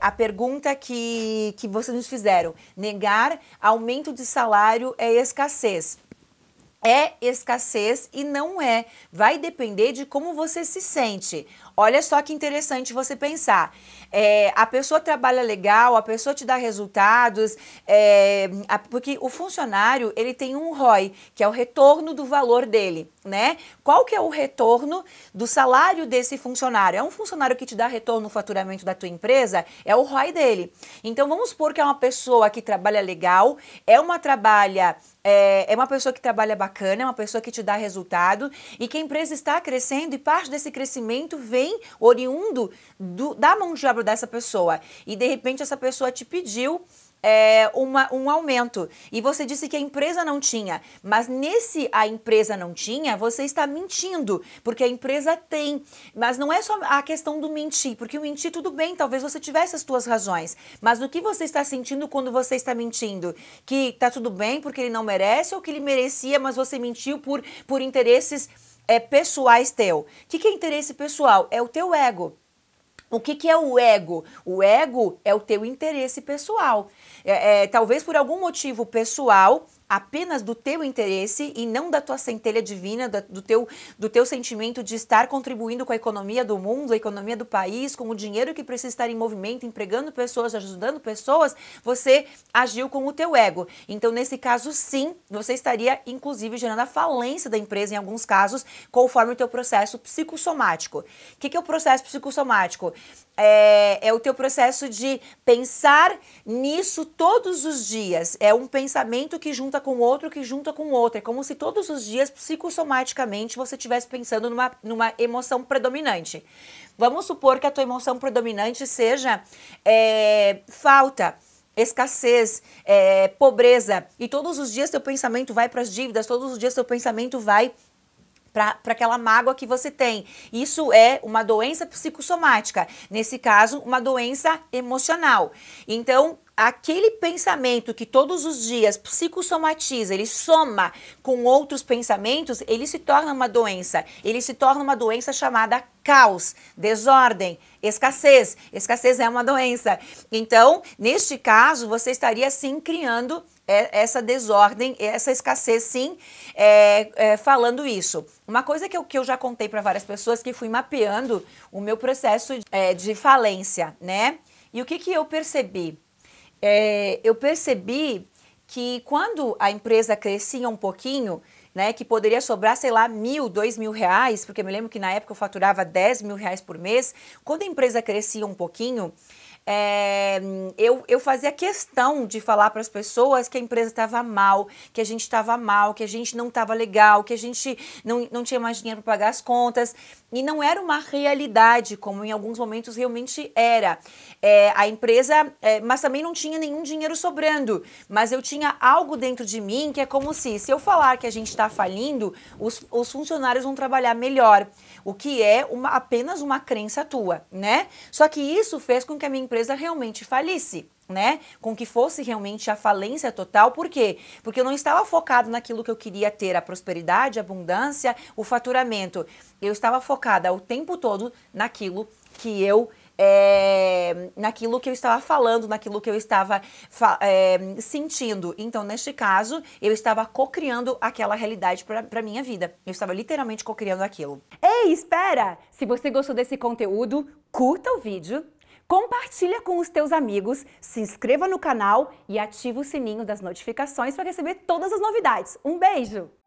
a pergunta que vocês nos fizeram. Negar aumento de salário é escassez. É escassez e não é. Vai depender de como você se sente. Olha só que interessante você pensar. A pessoa trabalha legal, a pessoa te dá resultados, porque o funcionário, ele tem um ROI, que é o retorno do valor dele, né? Qual que é o retorno do salário desse funcionário? É um funcionário que te dá retorno no faturamento da tua empresa? É o ROI dele. Então, vamos supor que é uma pessoa que trabalha legal, é uma pessoa que trabalha bacana, é uma pessoa que te dá resultado e que a empresa está crescendo e parte desse crescimento vem oriundo da mão de obra dessa pessoa. E de repente essa pessoa te pediu um aumento e você disse que a empresa não tinha, mas nesse a empresa não tinha, você está mentindo, porque a empresa tem. Mas não é só a questão do mentir, porque o mentir tudo bem, talvez você tivesse as suas razões, mas o que você está sentindo quando você está mentindo? Que tá tudo bem porque ele não merece ou que ele merecia, mas você mentiu por interesses pessoais teu? O que é interesse pessoal? É o teu ego. O que é o ego? O ego é o teu interesse pessoal. Talvez por algum motivo pessoal, apenas do teu interesse e não da tua centelha divina, do teu sentimento de estar contribuindo com a economia do mundo, a economia do país, com o dinheiro que precisa estar em movimento, empregando pessoas, ajudando pessoas, você agiu com o teu ego. Então, nesse caso, sim, você estaria, inclusive, gerando a falência da empresa em alguns casos, conforme o teu processo psicossomático. O que é o processo psicossomático? É o teu processo de pensar nisso todos os dias. É um pensamento que junta com outro, que junta com outro. É como se todos os dias, psicossomaticamente, você estivesse pensando numa emoção predominante. Vamos supor que a tua emoção predominante seja falta, escassez, pobreza. E todos os dias teu pensamento vai para as dívidas, todos os dias teu pensamento vai para aquela mágoa que você tem. Isso é uma doença psicossomática, nesse caso, uma doença emocional. Então, aquele pensamento que todos os dias psicossomatiza, ele soma com outros pensamentos, ele se torna uma doença. Ele se torna uma doença chamada caos, desordem, escassez. Escassez é uma doença. Então, neste caso, você estaria sim criando essa desordem, essa escassez, sim, falando isso. Uma coisa que eu já contei para várias pessoas, que fui mapeando o meu processo de falência, né? E o que eu percebi? Eu percebi que quando a empresa crescia um pouquinho, né, que poderia sobrar, sei lá, 1.000, 2.000 reais, porque eu me lembro que na época eu faturava 10 mil reais por mês, quando a empresa crescia um pouquinho, eu fazia questão de falar para as pessoas que a empresa estava mal, que a gente estava mal, que a gente não estava legal, que a gente não tinha mais dinheiro para pagar as contas. E não era uma realidade, como em alguns momentos realmente era. A empresa, mas também não tinha nenhum dinheiro sobrando. Mas eu tinha algo dentro de mim que é como se eu falar que a gente está falindo, os funcionários vão trabalhar melhor. O que é apenas uma crença tua, né? Só que isso fez com que a minha empresa realmente falisse, né? Com que fosse realmente a falência total. Por quê? Porque eu não estava focado naquilo que eu queria ter, a prosperidade, a abundância, o faturamento. Eu estava focada o tempo todo naquilo que eu estava falando, naquilo que eu estava sentindo. Então, neste caso, eu estava co-criando aquela realidade para minha vida. Eu estava literalmente co-criando aquilo. Ei, espera! Se você gostou desse conteúdo, curta o vídeo, compartilha com os teus amigos, se inscreva no canal e ativa o sininho das notificações para receber todas as novidades. Um beijo!